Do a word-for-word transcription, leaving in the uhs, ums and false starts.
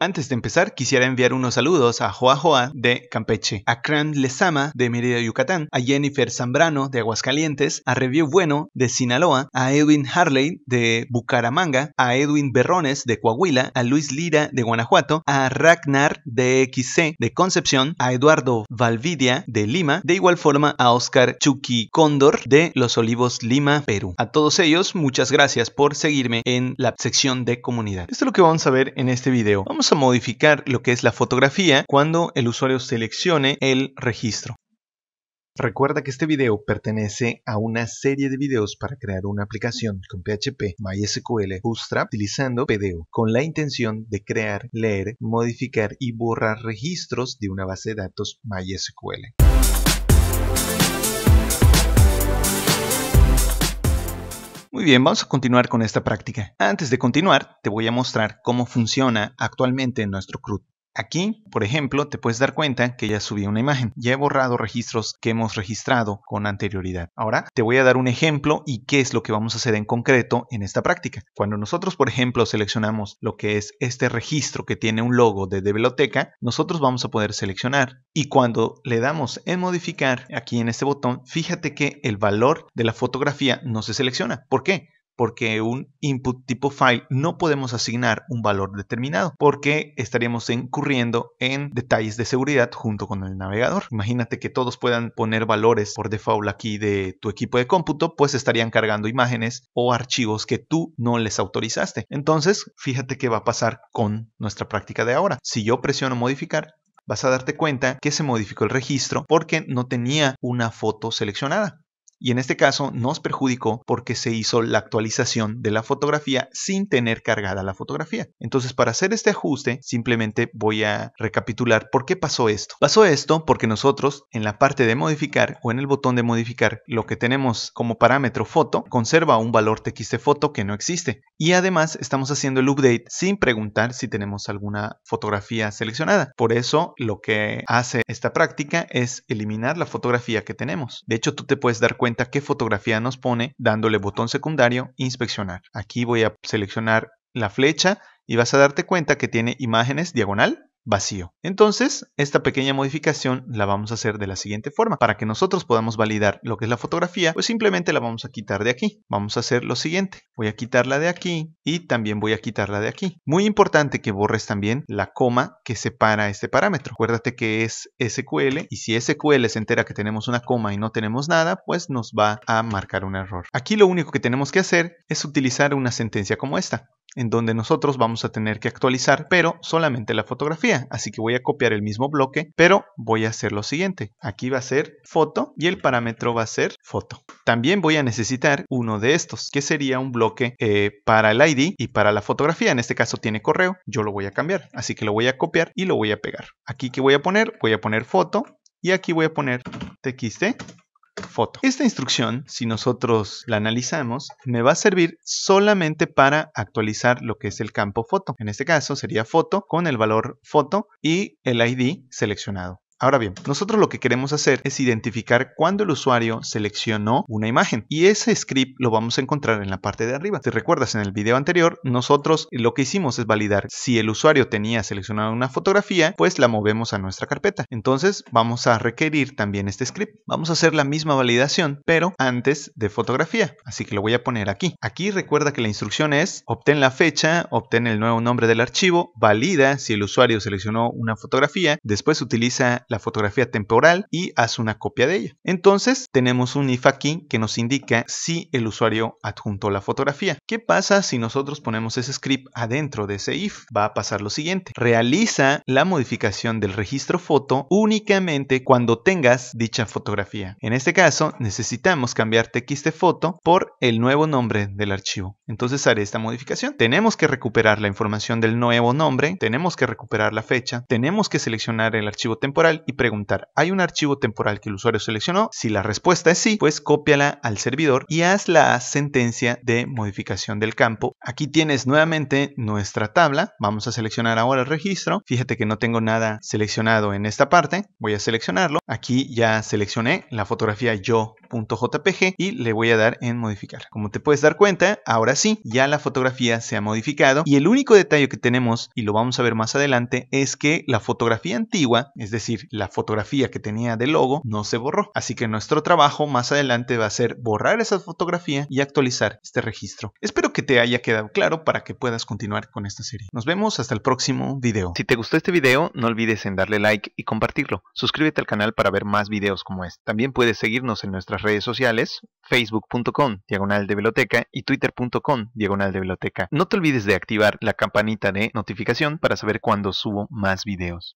Antes de empezar, quisiera enviar unos saludos a Joa Joa de Campeche, a Kran Lezama de Mérida, Yucatán, a Jennifer Zambrano de Aguascalientes, a Revío Bueno de Sinaloa, a Edwin Harley de Bucaramanga, a Edwin Berrones de Coahuila, a Luis Lira de Guanajuato, a Ragnar de X C de Concepción, a Eduardo Valvidia de Lima, de igual forma a Oscar Chucky Cóndor de Los Olivos, Lima, Perú. A todos ellos, muchas gracias por seguirme en la sección de comunidad. Esto es lo que vamos a ver en este video. Vamos a A modificar lo que es la fotografía cuando el usuario seleccione el registro. Recuerda que este video pertenece a una serie de videos para crear una aplicación con P H P, MySQL, Bootstrap, utilizando P D O, con la intención de crear, leer, modificar y borrar registros de una base de datos MySQL. Muy bien, vamos a continuar con esta práctica. Antes de continuar, te voy a mostrar cómo funciona actualmente nuestro C R U D. Aquí, por ejemplo, te puedes dar cuenta que ya subí una imagen. Ya he borrado registros que hemos registrado con anterioridad. Ahora te voy a dar un ejemplo y qué es lo que vamos a hacer en concreto en esta práctica. Cuando nosotros, por ejemplo, seleccionamos lo que es este registro que tiene un logo de Develoteca, nosotros vamos a poder seleccionar. Y cuando le damos en modificar, aquí en este botón, fíjate que el valor de la fotografía no se selecciona. ¿Por qué? Porque un input tipo file no podemos asignar un valor determinado, porque estaríamos incurriendo en detalles de seguridad junto con el navegador. Imagínate que todos puedan poner valores por default aquí de tu equipo de cómputo, pues estarían cargando imágenes o archivos que tú no les autorizaste. Entonces, fíjate qué va a pasar con nuestra práctica de ahora. Si yo presiono modificar, vas a darte cuenta que se modificó el registro porque no tenía una foto seleccionada. Y en este caso nos perjudicó porque se hizo la actualización de la fotografía sin tener cargada la fotografía. Entonces, para hacer este ajuste, simplemente voy a recapitular por qué pasó esto. Pasó esto porque nosotros en la parte de modificar o en el botón de modificar, lo que tenemos como parámetro foto conserva un valor txtfoto que no existe. Y además estamos haciendo el update sin preguntar si tenemos alguna fotografía seleccionada. Por eso lo que hace esta práctica es eliminar la fotografía que tenemos. De hecho, tú te puedes dar cuenta cuenta qué fotografía nos pone dándole botón secundario inspeccionar. Aquí voy a seleccionar la flecha y vas a darte cuenta que tiene imágenes diagonal vacío. Entonces, esta pequeña modificación la vamos a hacer de la siguiente forma. Para que nosotros podamos validar lo que es la fotografía, pues simplemente la vamos a quitar de aquí. Vamos a hacer lo siguiente. Voy a quitarla de aquí y también voy a quitarla de aquí. Muy importante que borres también la coma que separa este parámetro. Acuérdate que es S Q L y si S Q L se entera que tenemos una coma y no tenemos nada, pues nos va a marcar un error. Aquí lo único que tenemos que hacer es utilizar una sentencia como esta, en donde nosotros vamos a tener que actualizar, pero solamente la fotografía. Así que voy a copiar el mismo bloque, pero voy a hacer lo siguiente. Aquí va a ser foto y el parámetro va a ser foto. También voy a necesitar uno de estos, que sería un bloque eh, para el I D y para la fotografía. En este caso tiene correo, yo lo voy a cambiar. Así que lo voy a copiar y lo voy a pegar. Aquí que voy a poner, voy a poner foto y aquí voy a poner txt. Foto. Esta instrucción, si nosotros la analizamos, me va a servir solamente para actualizar lo que es el campo foto. En este caso sería foto con el valor foto y el I D seleccionado. Ahora bien, nosotros lo que queremos hacer es identificar cuándo el usuario seleccionó una imagen y ese script lo vamos a encontrar en la parte de arriba. Si recuerdas en el video anterior, nosotros lo que hicimos es validar si el usuario tenía seleccionada una fotografía, pues la movemos a nuestra carpeta. Entonces vamos a requerir también este script. Vamos a hacer la misma validación, pero antes de fotografía. Así que lo voy a poner aquí. Aquí recuerda que la instrucción es obtén la fecha, obtén el nuevo nombre del archivo, valida si el usuario seleccionó una fotografía, después utiliza la la fotografía temporal y haz una copia de ella. Entonces tenemos un if aquí que nos indica si el usuario adjuntó la fotografía. ¿Qué pasa si nosotros ponemos ese script adentro de ese if? Va a pasar lo siguiente. Realiza la modificación del registro foto únicamente cuando tengas dicha fotografía. En este caso necesitamos cambiar txtfoto por el nuevo nombre del archivo. Entonces haré esta modificación. Tenemos que recuperar la información del nuevo nombre, tenemos que recuperar la fecha, tenemos que seleccionar el archivo temporal y preguntar, ¿hay un archivo temporal que el usuario seleccionó? Si la respuesta es sí, pues cópiala al servidor y haz la sentencia de modificación del campo. Aquí tienes nuevamente nuestra tabla. Vamos a seleccionar ahora el registro. Fíjate que no tengo nada seleccionado en esta parte. Voy a seleccionarlo. Aquí ya seleccioné la fotografía yo punto jpg y le voy a dar en modificar. Como te puedes dar cuenta, ahora Ahora sí, ya la fotografía se ha modificado y el único detalle que tenemos, y lo vamos a ver más adelante, es que la fotografía antigua, es decir, la fotografía que tenía de logo, no se borró. Así que nuestro trabajo más adelante va a ser borrar esa fotografía y actualizar este registro. Espero que te haya quedado claro para que puedas continuar con esta serie. Nos vemos hasta el próximo video. Si te gustó este video, no olvides en darle like y compartirlo. Suscríbete al canal para ver más videos como este. También puedes seguirnos en nuestras redes sociales, facebook punto com, diagonal Develoteca, y twitter punto com, diagonal Develoteca. No te olvides de activar la campanita de notificación para saber cuándo subo más videos.